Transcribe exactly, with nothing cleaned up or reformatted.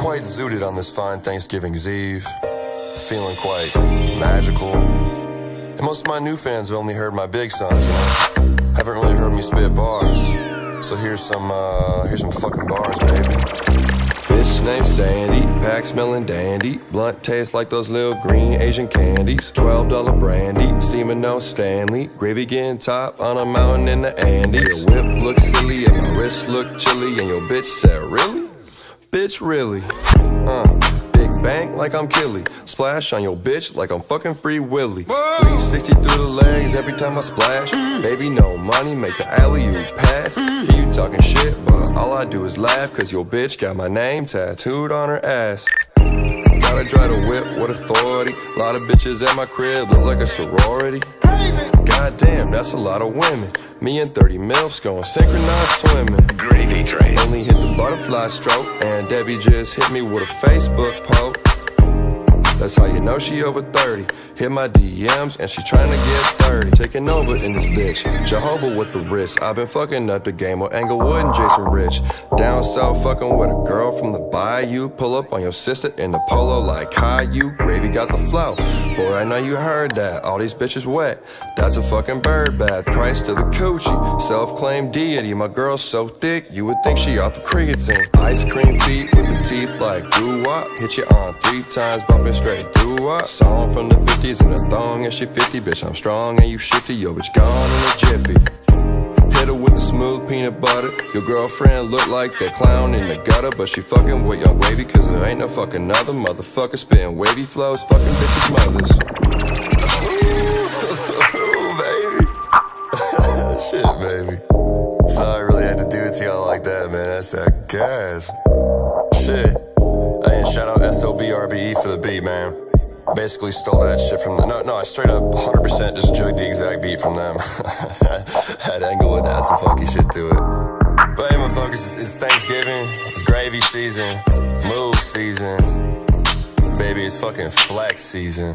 quite zooted on this fine Thanksgiving's Eve, feeling quite magical. And most of my new fans have only heard my big songs, and I haven't really heard me spit bars. So here's some, uh, here's some fucking bars, baby. Bitch named Sandy, pack smelling dandy. Blunt tastes like those little green Asian candies. Twelve dollar brandy, steaming no Stanley. Gravy getting top on a mountain in the Andes. Your whip looks silly and my wrist look chilly, and your bitch said, really? Bitch, really? Uh. Bank like I'm Killy, splash on your bitch like I'm fucking Free Willy. Three sixty through the legs every time I splash. Mm. Baby, no money, make the alley you pass. Mm. You talking shit, but all I do is laugh, cause your bitch got my name tattooed on her ass. Gotta drive the whip with authority. A lot of bitches at my crib look like a sorority. Goddamn, that's a lot of women. Me and thirty milfs going synchronized swimming. Gravy train. Only hit the butterfly stroke, and Debbie just hit me with a Facebook poke. That's how you know she over thirty. Hit my D Ms and she trying to get thirty. Taking over in this bitch. Jehovah with the wrist. I've been fucking up the game with Englewood and Jason Rich. Down south fucking with a girl from the bayou. Pull up on your sister in the polo like Caillou. Gravy got the flow. Boy, I know you heard that. All these bitches wet. That's a fucking bird bath. Christ to the coochie. Self-claimed deity. My girl's so thick, you would think she off the creatine. Ice cream feet with the teeth like doo-wop. Hit you on three times, bumping straight. Do I? Song from the fifties in a thong and she fifty. Bitch, I'm strong and you shifty. Yo, bitch gone in a jiffy. Hit her with a smooth peanut butter. Your girlfriend look like that clown in the gutter, but she fucking with your wavy, cause there ain't no fucking other motherfucker spitting wavy flows, fucking bitches' mothers. Ooh, baby. Shit, baby. Sorry I really had to do it to y'all like that, man. That's that gas. Shit. Hey, shout out S O B R B E for the beat, man. Basically stole that shit from the no, no. I straight up one hundred percent just jugged the exact beat from them. Had Englewood to add some funky shit to it. But hey, my focus is Thanksgiving. It's gravy season, move season, baby. It's fucking flex season.